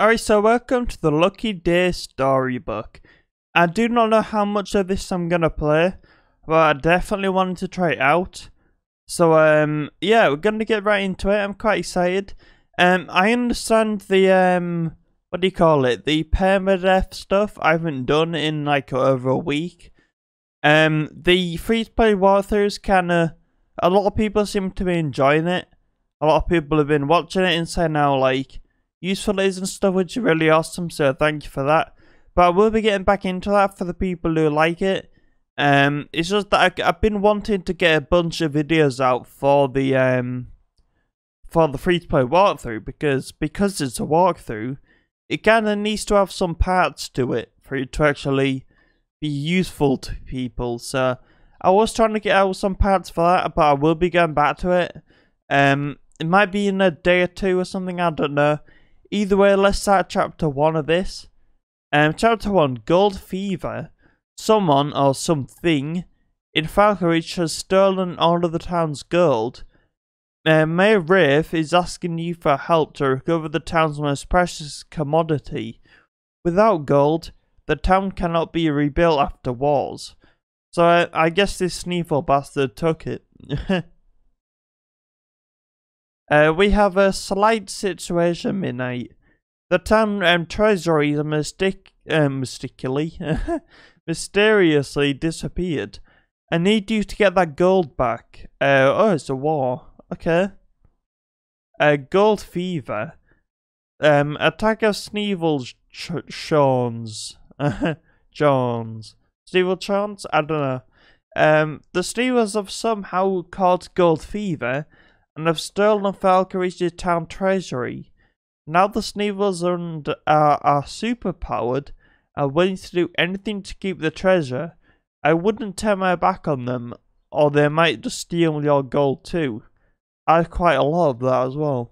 Alright, so welcome to the Lucky Day Storybook. I do not know how much of this I'm gonna play, but I definitely wanted to try it out. So yeah, we're gonna get right into it. I'm quite excited. I understand the what do you call it? The permadeath stuff I haven't done in like over a week. The free-to-play walkthroughs kinda, a lot of people seem to be enjoying it. A lot of people have been watching it and saying now like useful it is and stuff, which is really awesome, so thank you for that. But I will be getting back into that for the people who like it. It's just that I've been wanting to get a bunch of videos out for the free-to-play walkthrough, because it's a walkthrough, it kind of needs to have some parts to it for it to actually be useful to people. So I was trying to get out some parts for that, but I will be going back to it. It might be in a day or two or something, I don't know. Either way, let's start chapter 1 of this. Chapter 1, Gold Fever. Someone or something in Falconreach has stolen all of the town's gold. Mayor Wraith is asking you for help to recover the town's most precious commodity. Without gold, the town cannot be rebuilt after wars. So I guess this Sneevil bastard took it. We have a slight situation midnight. The town treasury has mysteriously disappeared. I need you to get that gold back. Oh, it's a war. Okay. Gold fever. Attack of Sneevil's Chons. Johns. Sneevil Chons? I don't know. The Sneevils have somehow caught gold fever and have stolen Falconreach's town treasury. Now the Sneevils are superpowered and willing to do anything to keep the treasure. I wouldn't turn my back on them, or they might just steal your gold too. I have quite a lot of that as well.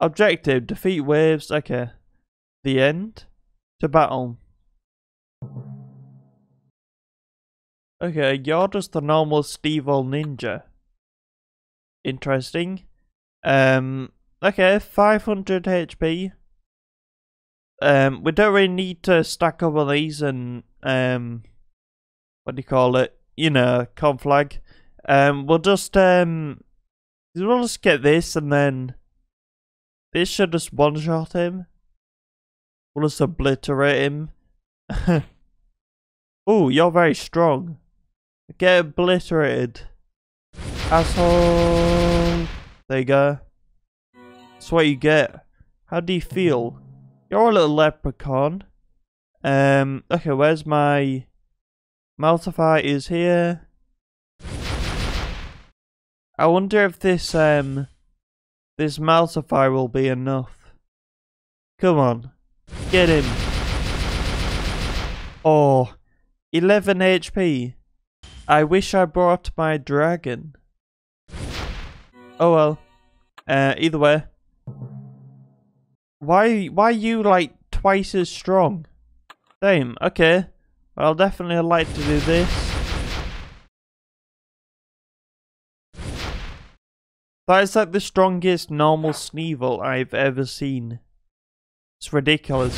Objective, defeat waves, okay. The end? To battle. Okay, you're just the normal Sneevil ninja. Interesting. Okay, 500 HP. We don't really need to stack up on these and what do you call it? You know, conflag. We'll just get this, and then this should just one-shot him. We'll just obliterate him. Ooh, you're very strong. Get obliterated. Asshole. There you go. That's what you get. How do you feel? You're a little leprechaun. Okay, where's my... Maltify is here. I wonder if this, this Maltify will be enough. Come on. Get him. Oh. 11 HP. I wish I brought my dragon. Oh well. Either way. Why are you like twice as strong? Damn, okay. Well, I'll definitely like to do this. That is like the strongest normal Sneevil I've ever seen. It's ridiculous.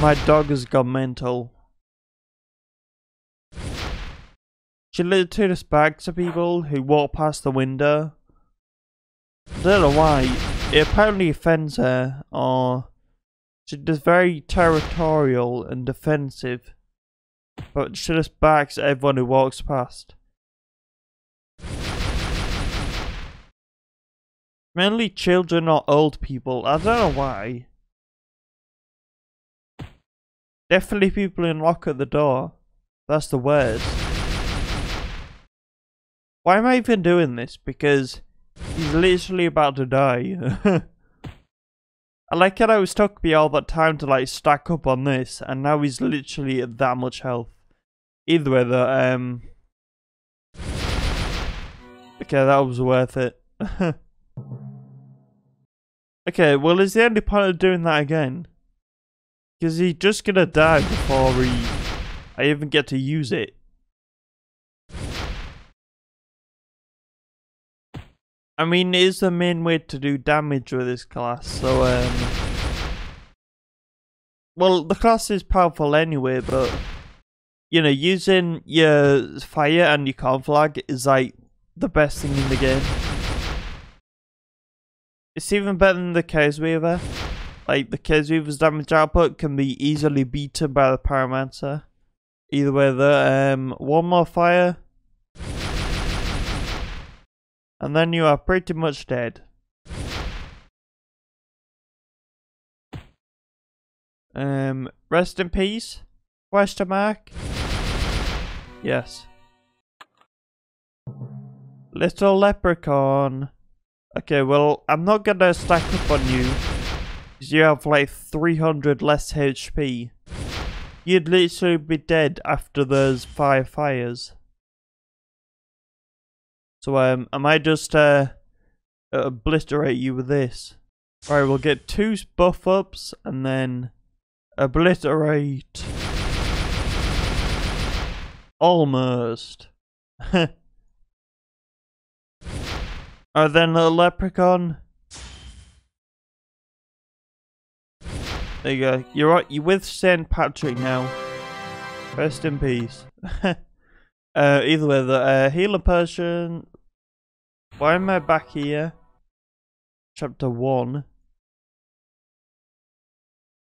My dog has gone mental. She literally took us back to people who walk past the window. I don't know why. It apparently offends her, or she's just very territorial and defensive, but she just backs everyone who walks past. Mainly children or old people, I don't know why. Definitely people in lock at the door, that's the worst. Why am I even doing this? Because he's literally about to die. I like how I was stuck me all that time to like stack up on this, and now he's literally at that much health. Either way though, okay, that was worth it. Okay, well, is the only point of doing that again? Because he's just gonna die before I even get to use it. I mean, it is the main way to do damage with this class, so Well, the class is powerful anyway, but you know, using your fire and your conflag is like the best thing in the game. It's even better than the Chaos Weaver. Like, the Chaos Weaver's damage output can be easily beaten by the Paramancer. Either way though, one more fire. And then you are pretty much dead. Rest in peace? Question mark? Yes. Little leprechaun. Okay, well, I'm not gonna stack up on you, because you have like 300 less HP. You'd literally be dead after those 5 fires. So I might just obliterate you with this. Alright, we'll get 2 buff ups and then obliterate. Almost. Alright then, little leprechaun. There you go. You're with St. Patrick now. Rest in peace. Either way, the healer potion. Why am I back here? Chapter 1.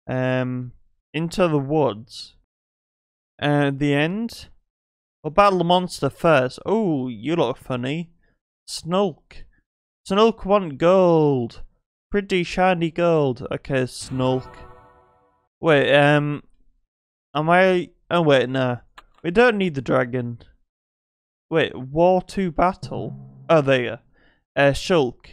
Into the woods. The end. We'll battle the monster first. Oh, you look funny. Snulk. Snulk want gold. Pretty shiny gold. Okay, Snulk. Wait, am I... Oh, wait, no. We don't need the dragon. Wait, War 2 battle? Oh, there you go. Shulk.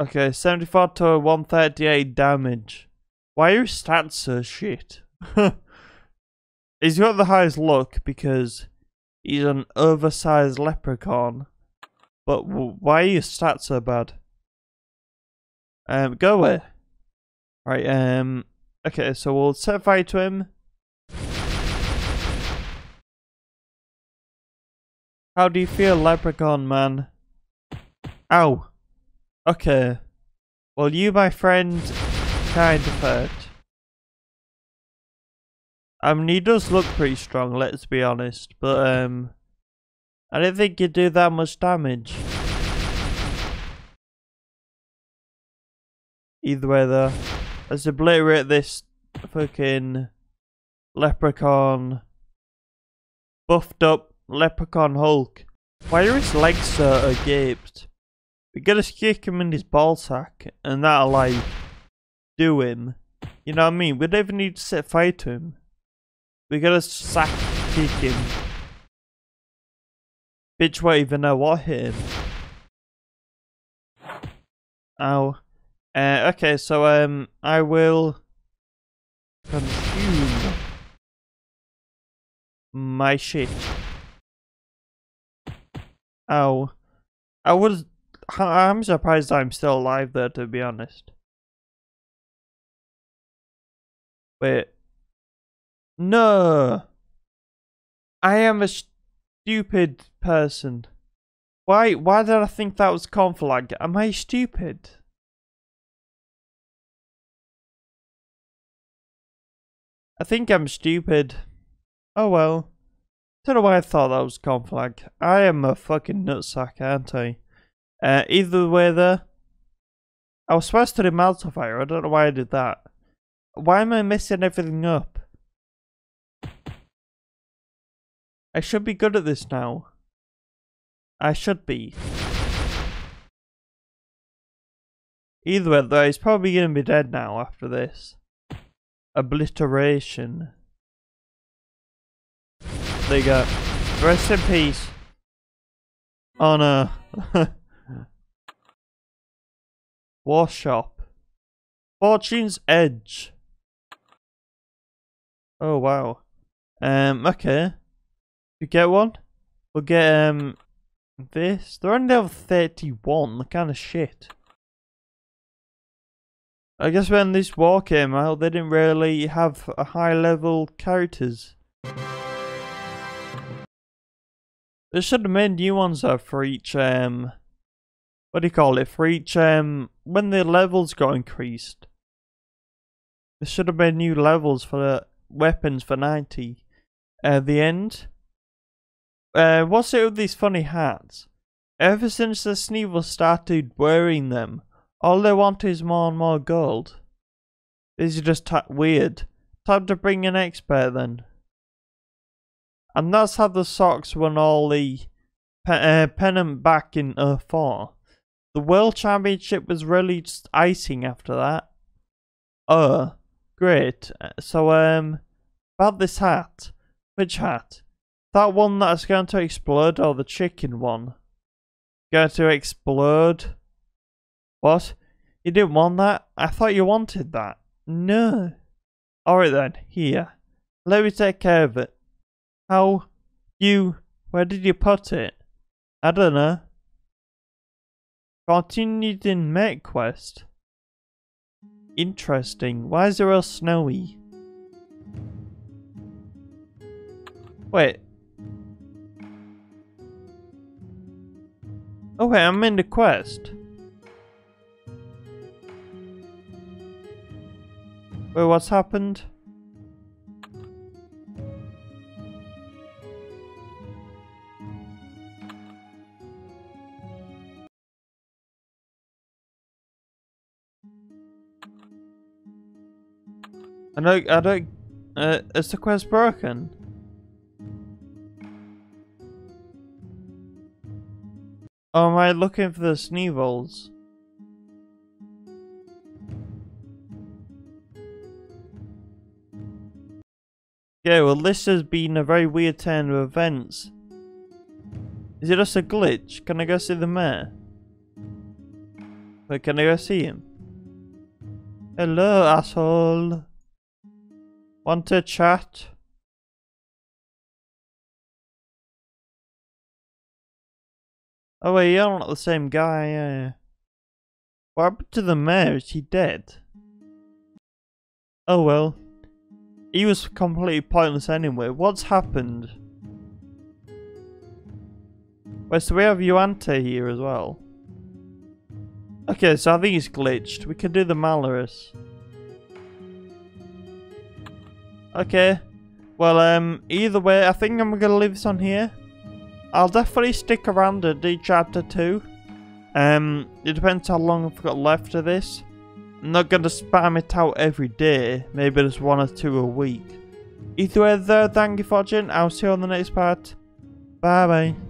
Okay, 74 to 138 damage. Why are his stats so shit? He's got the highest luck because he's an oversized leprechaun. But why are your stats so bad? Go away. Right, okay, so we'll set fire to him. How do you feel, leprechaun man? Ow. Okay. Well, you, my friend, kind of hurt. I mean, he does look pretty strong, let's be honest, but, I don't think you do that much damage. Either way though, let's obliterate this fucking leprechaun. Buffed up leprechaun Hulk. Why are his legs so agaped? We're gonna kick him in his ballsack and that'll like do him. You know what I mean? We don't even need to set fire to him. We're gonna sack kick him. Bitch won't even know what hit him. Ow. Okay, so I will consume my shit. Ow. I'm surprised I'm still alive there, to be honest. Wait. No! I am a stupid person. Why did I think that was conflag? Am I stupid? I think I'm stupid. Oh well. Don't know why I thought that was conflag. I am a fucking nutsack, aren't I? Either way though, I was supposed to do multiplier. I don't know why I did that. Why am I messing everything up? I should be good at this now. I should be. Either way though, he's probably gonna be dead now after this. Obliteration. There you go. Rest in peace. Oh no. War shop. Fortune's Edge. Oh wow. Okay. You get one? We'll get this. They're only level 31, that kind of shit. I guess when this war came out, they didn't really have a high level characters. They should have made new ones though for each what do you call it, for each, when the levels got increased, there should have been new levels for weapons for 90 at the end. What's it with these funny hats? Ever since the Sneevil started wearing them, all they want is more and more gold. These are just weird. Time to bring an expert then. And that's how the Sox won all the pennant back in 04. The World Championship was really just icing after that. Oh, great. So, about this hat. Which hat? That one that's going to explode, or the chicken one? Going to explode? What? You didn't want that? I thought you wanted that. No. Alright then, here. Let me take care of it. How? You? Where did you put it? I don't know. Continued in MechQuest. Interesting. Why is it all snowy? Wait. Oh wait, I'm in the quest. Wait, what's happened? I don't, is the quest broken? Oh, am I looking for the Sneevils? Yeah, well this has been a very weird turn of events. Is it just a glitch? Can I go see the mayor? Wait, can I go see him? Hello, asshole. Want to chat? Oh wait, you're not the same guy, yeah. What happened to the mayor? Is he dead? Oh well. He was completely pointless anyway. What's happened? Wait, so we have Yuante here as well. Okay, so I think he's glitched. We can do the Malorus. Okay, well, either way, I think I'm gonna leave this on here. I'll definitely stick around and do chapter 2. It depends how long I've got left of this. I'm not gonna spam it out every day, maybe just 1 or 2 a week. Either way though, thank you for watching, I'll see you on the next part. Bye bye.